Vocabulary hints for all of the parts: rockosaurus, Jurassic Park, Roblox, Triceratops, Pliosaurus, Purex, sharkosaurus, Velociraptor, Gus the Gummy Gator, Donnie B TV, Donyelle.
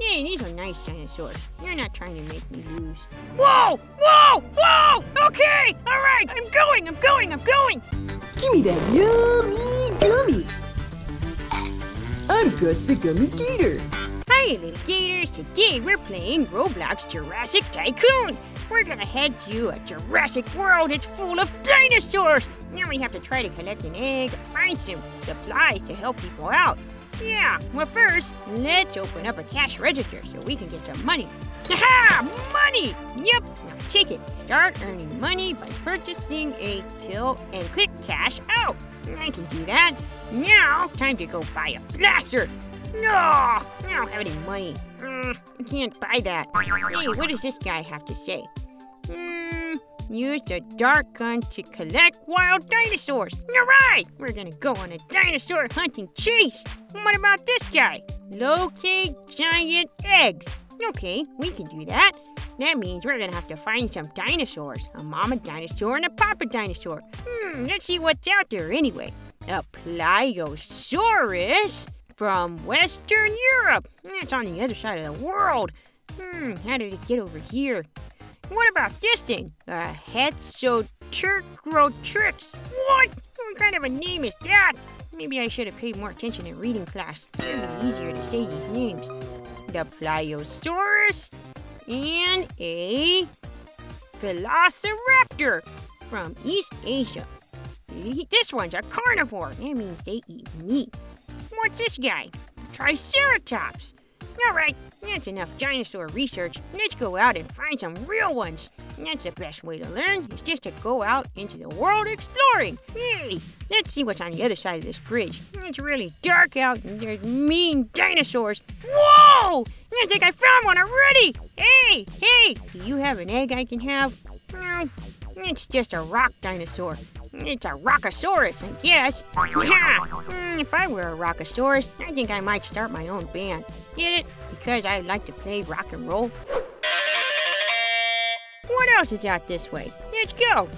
Yeah, these are nice dinosaurs. You're not trying to make me lose. Whoa! Whoa! Whoa! Okay! All right! I'm going! Give me that yummy gummy. I'm Gus the Gummy Gator. Hi, little gators. Today we're playing Roblox Jurassic Tycoon. We're gonna head to a Jurassic world. It's full of dinosaurs. Now we have to try to collect an egg, find some supplies to help people out. Yeah, well first, let's open up a cash register so we can get some money. Aha! Money! Yep, now take it. Start earning money by purchasing a till and click cash out. I can do that. Now, time to go buy a blaster. No, I don't have any money. I can't buy that. Hey, what does this guy have to say? Use the dart gun to collect wild dinosaurs. All right, we're gonna go on a dinosaur hunting chase. What about this guy? Locate giant eggs. Okay, we can do that. That means we're gonna have to find some dinosaurs. A mama dinosaur and a papa dinosaur. Let's see what's out there anyway. A Pliosaurus from Western Europe. It's on the other side of the world. How did it get over here? What about this thing? A Hetzoturkrotrix. What kind of a name is that? Maybe I should have paid more attention in reading class. It would be easier to say these names. The Pliosaurus and a Velociraptor from East Asia. This one's a carnivore. That means they eat meat. What's this guy? Triceratops. All right, that's enough dinosaur research. Let's go out and find some real ones. That's the best way to learn, is just to go out into the world exploring. Hey, let's see what's on the other side of this bridge. It's really dark out and there's mean dinosaurs. Whoa! I think I found one already! Hey! Do you have an egg I can have? It's just a rock dinosaur. It's a rockosaurus, I guess. Yeah. If I were a rockosaurus, I think I might start my own band. Get it? Because I like to play rock and roll. What else is out this way? Let's go.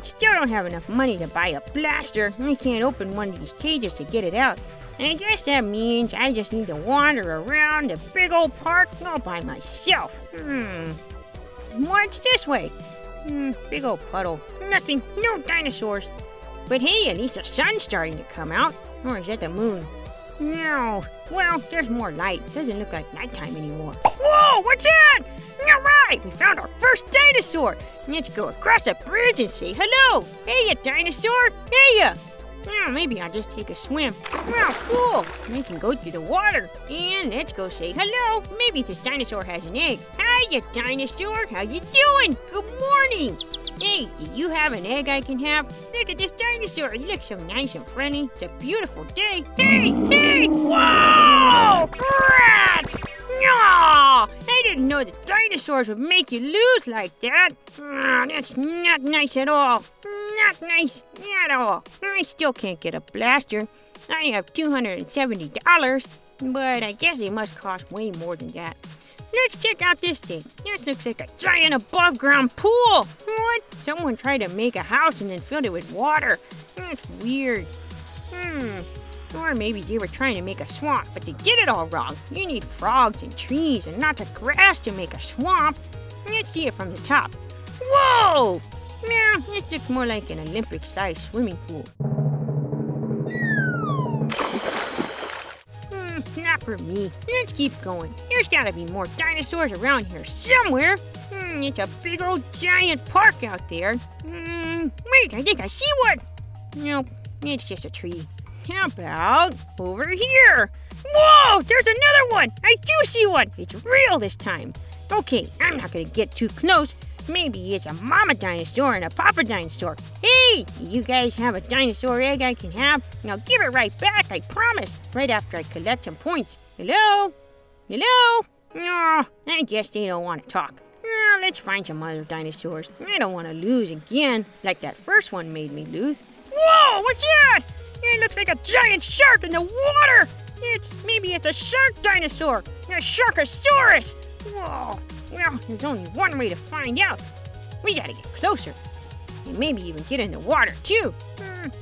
Still don't have enough money to buy a blaster. I can't open one of these cages to get it out. I guess that means I just need to wander around the big old park all by myself. What's this way? Big old puddle. Nothing. No dinosaurs. But hey, at least the sun's starting to come out. Or is that the moon? No. Well, there's more light. Doesn't look like nighttime anymore. Whoa! What's that? All right! We found our first dinosaur. Let's go across the bridge and say hello. Hey, you dinosaur. Hey, ya. Well, maybe I'll just take a swim. Well, cool. We can go through the water. And let's go say hello. Maybe this dinosaur has an egg. Hi, you dinosaur. How you doing? Good morning. Hey, do you have an egg I can have? Look at this dinosaur. It looks so nice and friendly. It's a beautiful day. Hey! Whoa! Rats! No! I didn't know that dinosaurs would make you lose like that. That's not nice at all. Not nice at all. I still can't get a blaster. I have $270, but I guess it must cost way more than that. Let's check out this thing. This looks like a giant above ground pool. What? Someone tried to make a house and then filled it with water. That's weird. Or maybe they were trying to make a swamp, but they did it all wrong. You need frogs and trees and lots of grass to make a swamp. Let's see it from the top. Whoa! Nah, it looks more like an Olympic-sized swimming pool. Not for me. Let's keep going. There's gotta be more dinosaurs around here somewhere. It's a big old giant park out there. Wait, I think I see one. Nope, it's just a tree. How about over here? Whoa, there's another one. I do see one. It's real this time. Okay, I'm not gonna get too close. Maybe it's a mama dinosaur and a papa dinosaur. Hey, you guys have a dinosaur egg I can have? Now give it right back, I promise. Right after I collect some points. Hello? Hello? No, I guess they don't want to talk. Let's find some other dinosaurs. I don't want to lose again, like that first one made me lose. Whoa, what's that? It looks like a giant shark in the water. Maybe it's a shark dinosaur. A sharkosaurus. Whoa. Well, there's only one way to find out. We gotta get closer. and maybe even get in the water too.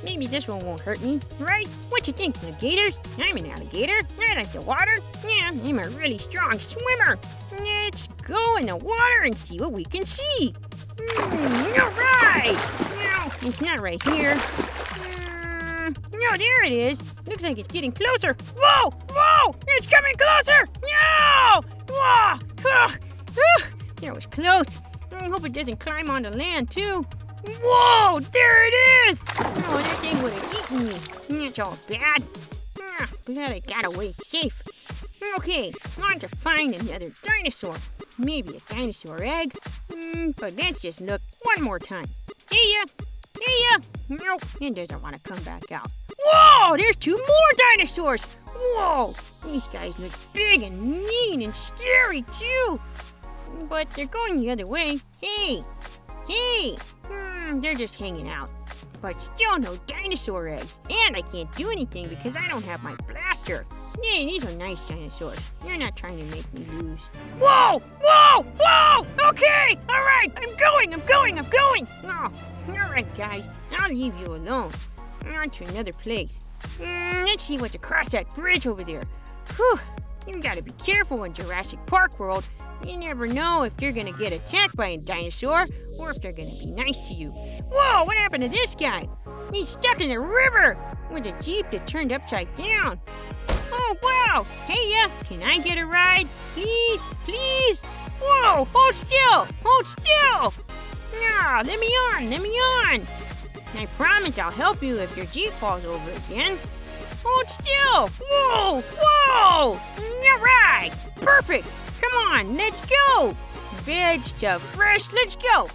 Maybe this one won't hurt me, right? What you think, alligators? I'm an alligator. I like the water. Yeah, I'm a really strong swimmer. Let's go in the water and see what we can see. All right. No, it's not right here. No, there it is. Looks like it's getting closer. Whoa, whoa, it's coming closer. No! Whoa! That was close. I hope it doesn't climb on the land, too. Whoa, there it is! Oh, that thing would have eaten me. That's all bad. But I got away safe. Okay, want to find another dinosaur. Maybe a dinosaur egg. But let's just look one more time. Heya! Heya! Nope, it doesn't want to come back out. Whoa, there's two more dinosaurs! Whoa, these guys look big and mean and scary, too. But they're going the other way. Hey! Hey! They're just hanging out. But still no dinosaur eggs. And I can't do anything because I don't have my blaster. Hey, these are nice dinosaurs. You're not trying to make me lose. Whoa! Whoa! Whoa! Okay! Alright! I'm going! Oh, alright guys, I'll leave you alone. On to another place. Let's see what's across that bridge over there. Whew! You gotta be careful in Jurassic Park World. You never know if you're gonna get attacked by a dinosaur or if they're gonna be nice to you. Whoa, what happened to this guy? He's stuck in the river with a jeep that turned upside down. Oh, wow. Heya, can I get a ride? Please, please. Whoa, hold still. Nah, let me on. I promise I'll help you if your jeep falls over again. Hold still! Whoa! Alright! Perfect! Come on, let's go! Veg to fresh, let's go!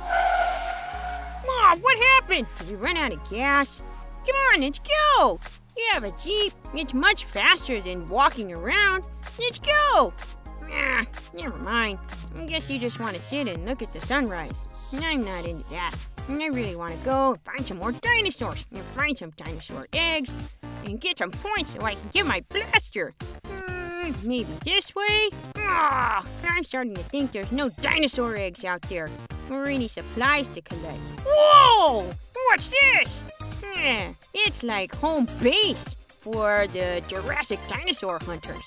Aw, what happened? Did we run out of gas? Come on, let's go! You have a jeep, it's much faster than walking around. Let's go! Ah, never mind. I guess you just want to sit and look at the sunrise. I'm not into that. I really want to go and find some more dinosaurs and find some dinosaur eggs and get some points so I can get my blaster. Maybe this way? Oh, I'm starting to think there's no dinosaur eggs out there or any supplies to collect. Whoa! What's this? It's like home base for the Jurassic dinosaur hunters.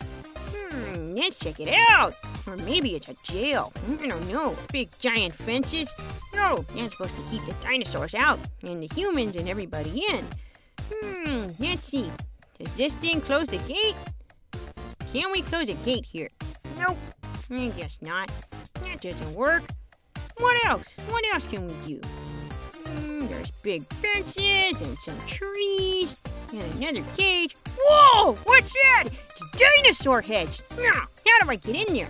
Let's check it out. Or maybe it's a jail. I don't know. Big giant fences. No, that's supposed to keep the dinosaurs out and the humans and everybody in. Let's see. Does this thing close the gate? Can we close a gate here? Nope. I guess not. That doesn't work. What else? What else can we do? There's big fences and some trees and another cage. Whoa! What's that? It's a dinosaur hedge. How do I get in there?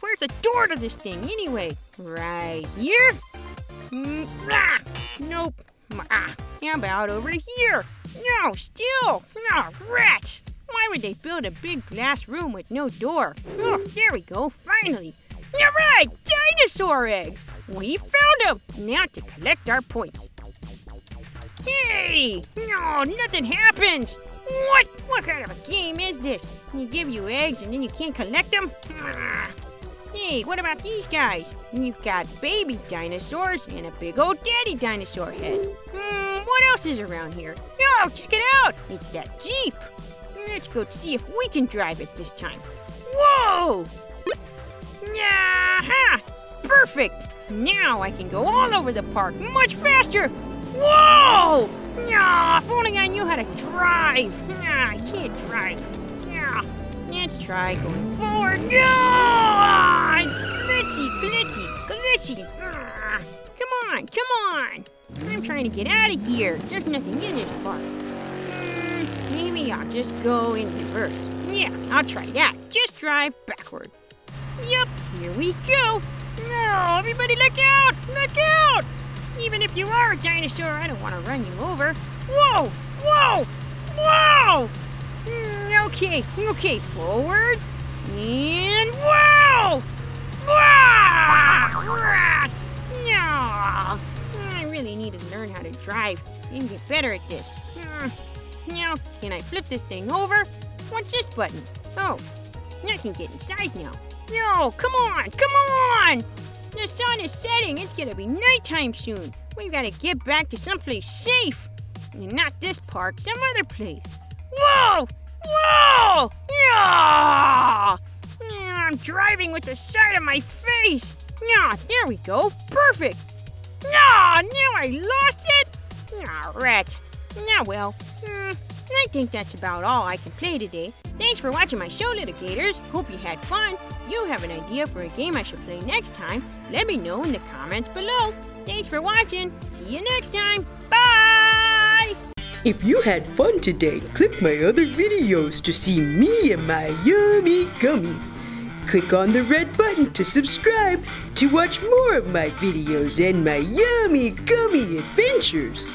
Where's the door to this thing anyway? Right here? Nope. How about over here? No, still. Oh, rats. Why would they build a big glass room with no door? Oh, there we go, finally. All right, dinosaur eggs. We found them. Now to collect our points. Hey, no, nothing happens. What? What kind of a game is this? You give you eggs and then you can't collect them? Hey, what about these guys? You've got baby dinosaurs and a big old daddy dinosaur head. What else is around here? Oh, check it out. It's that Jeep. Let's go see if we can drive it this time. Whoa! Aha! Perfect! Now I can go all over the park much faster! Whoa! Nah, if only I knew how to drive! Nah, I can't drive. Nah, let's try going forward. No! Ah, it's glitchy. Come on! I'm trying to get out of here. There's nothing in this park. Maybe I'll just go in reverse. Yeah, I'll try that. Just drive backward. Yep, here we go. No, everybody look out! Look out! Even if you are a dinosaur, I don't want to run you over. Whoa! Okay, forward. And whoa! Rat! No, I really need to learn how to drive and get better at this. Now, can I flip this thing over? What's this button? Oh, I can get inside now. No, come on! The sun is setting. It's gonna be nighttime soon. We've gotta get back to someplace safe. And not this park, some other place. Whoa! Whoa! Yeah! I'm driving with the side of my face. Yeah, there we go. Perfect. Now I lost it. Ah, rats. Now well. I think that's about all I can play today. Thanks for watching my show, little gators. Hope you had fun. You have an idea for a game I should play next time? Let me know in the comments below. Thanks for watching. See you next time. Bye! If you had fun today, click my other videos to see me and my yummy gummies. Click on the red button to subscribe to watch more of my videos and my yummy gummy adventures.